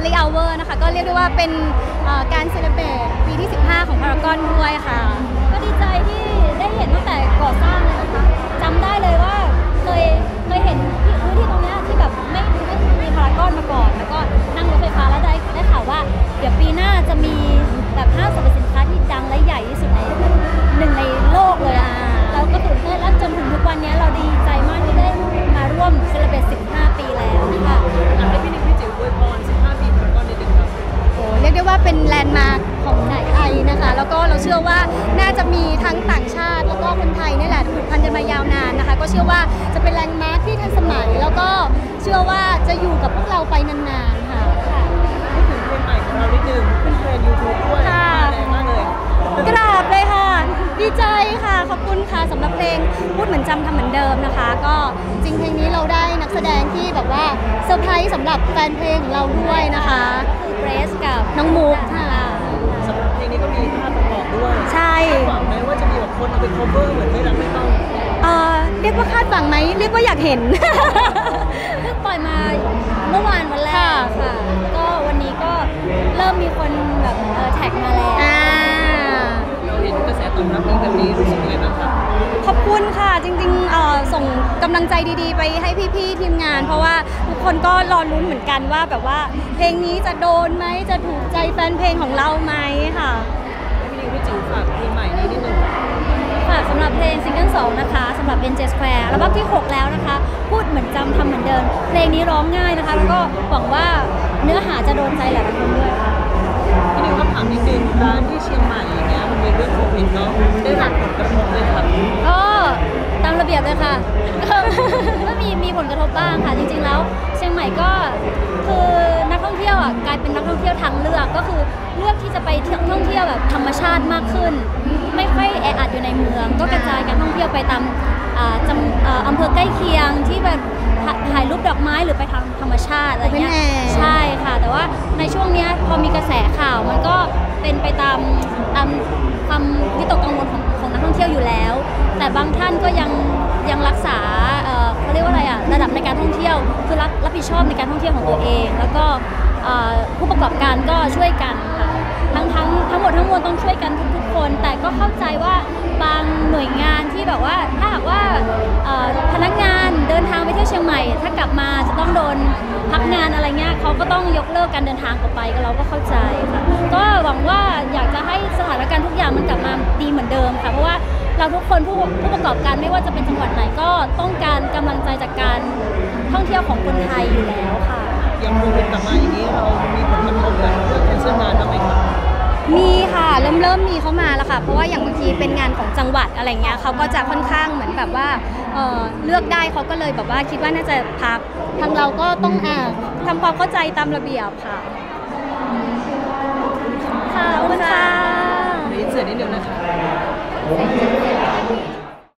Story Hour นะคะก็เรียกได้ว่าเป็นการเซเลบเรตปีที่15ของพารากอนด้วยค่ะก็ดีใจที่ได้เห็นตั้งแต่ก่อสร้างเลยนะคะจำได้เลยว่าเคยเห็นที่พื้นที่ตรงนี้ที่แบบไม่มีพารากอนมาก่อนแล้วก็นั่งรถไฟฟ้าแล้วได้ข่าวว่าเดี๋ยวปีหน้าจะมีแบบห้างสรรพสินค้าที่ดังและใหญ่ที่สุดใน1ในโลกเลยอ่ะเราก็ตื่นเต้นและจนถึงทุกวันนี้เราดีใจมากที่ได้มาร่วมเซเลบเรต15 ปีแล้วค่ะอยากให้พี่นิกพี่จิ๋วอวยพร15 ปีพารากอนนิดนึงครับโอ้เรียกได้ว่าเป็นแลนด์มาร์คของไทยนะคะแล้วก็เราเชื่อว่าน่าจะมีทั้งต่างชาติแล้วก็คนไทยนี่แหละผูกพันกันมายาวนานนะคะก็เชื่อว่าจะเป็นแลนด์มาร์คที่ทันสมัยแล้วก็เชื่อว่าจะอยู่กับพวกเราไปนานๆค่ะพูดถึงเพลงใหม่ของเรานิดนึงขึ้นเทรนด์ YouTube ด้วยมากเลยกราบเลยค่ะดีใจค่ะขอบคุณค่ะสำหรับเพลงพูดเหมือนจำทำเหมือนเดิมนะคะก็จริงเพลงนี้เราได้นักแสดงที่แบบว่าเซอร์ไพรส์สำหรับแฟนเพลงของเราด้วยนะคะคือเกรซกับน้องมุกค่ะสำหรับเพลงนี้ก็มีภาพประกอบด้วยใช่หวังไหมว่าจะมีแบบคนเอาไป cover เหมือนที่เราไม่ต้องเรียกว่าคาดหวังไหมเรียกว่าอยากเห็นเพิ่งปล่อยมาเมื่อวานวันแรกค่ะก็วันนี้ก็เริ่มมีคนแบบแท็กมาแล้วเราเห็นกระแสตอบรับแบบนี้รู้สึกยังไงบ้างคะขอบคุณค่ะจริงๆส่งกำลังใจดีๆไปให้พี่ๆทีมงานเพราะว่าทุกคนก็รอลุ้นเหมือนกันว่าแบบว่าเพลงนี้จะโดนไหมจะถูกใจแฟนเพลงของเราไหมค่ะพี่จิ๋วฝากเพลงใหม่นิดนึงฝากสำหรับเพลงซิงเกิล2นะคะสำหรับ BenJ Square อัลบั้มที่6แล้วนะคะพูดเหมือนจำทำเหมือนเดิมเพลงนี้ร้องง่ายนะคะแล้วก็หวังว่าเนื้อหาจะโดนใจหลายคนด้วยค่ะพี่นิวก็ถามนิดนึงร้านที่เชียงใหม่อย่างเงี้ยมันมีเรื่องโควิดเนาะได้รับผลกระทบเลยค่ะก็ตามระเบียบเลยค่ะก็มีผลกระทบบ้างค่ะจริงๆแล้วเชียงใหม่ก็คือนักท่องเที่ยวอ่ะกลายเป็นนักท่องเที่ยวทางเลือกก็คือเลือกที่จะไปท่องเที่ยวแบบธรรมชาติมากขึ้นไม่ค่อยแออัดอยู่ในเมืองก็กระจายการท่องเที่ยวไปตามอำเภอใกล้เคียงที่แบบถ่ายรูปดอกไม้หรือไปทางธรรมชาติอะไรเงี้ยใช่ค่ะแต่ว่าในช่วงนี้พอมีกระแสข่าวมันก็เป็นไปตามความวิตกกังวลของนักท่องเที่ยวอยู่แล้วแต่บางท่านก็ยังรักษาเขาเรียกว่าอะไรอะระดับในการท่องเที่ยวคือรับผิดชอบในการท่องเที่ยวของตัวเองแล้วก็ผู้ประกอบการก็ช่วยกันค่ะทั้งหมดทั้งมวลต้องช่วยกันทุกคนแต่ก็เข้าใจว่าบางหน่วยงานที่แบบว่าถ้าหากว่าพนักงานเดินทางไปเที่ยวเชียงใหม่ถ้ากลับมาจะต้องโดนพักงานอะไรเงี้ยเขาก็ต้องยกเลิกการเดินทางออกไปก็เราก็เข้าใจค่ะก็หวังว่าอยากจะให้สถานการณ์ทุกอย่างมันกลับมาดีเหมือนเดิมค่ะเพราะว่าเราทุกคนผู้ประกอบการไม่ว่าจะเป็นจังหวัดไหนก็ต้องการกำลังใจจากการท่องเที่ยวของคนไทยอยู่แล้วค่ะยังคงเป็นกลับมาอย่างนี้เรามีผลกระทบกับเรื่องการซื้องานทำไมคะมีค่ะเริ่มมีเข้ามาแล้วค่ะเพราะว่าอย่างบางทีเป็นงานของจังหวัดอะไรเงี้ยเขาก็จะค่อนข้างเหมือนแบบว่าเลือกได้เขาก็เลยแบบว่าคิดว่าน่าจะพักทางเราก็ต้องทำความเข้าใจตามระเบียบค่ะค่ะขอบคุณค่ะเดี๋ยวเสร็จนิดเดียวนะคะ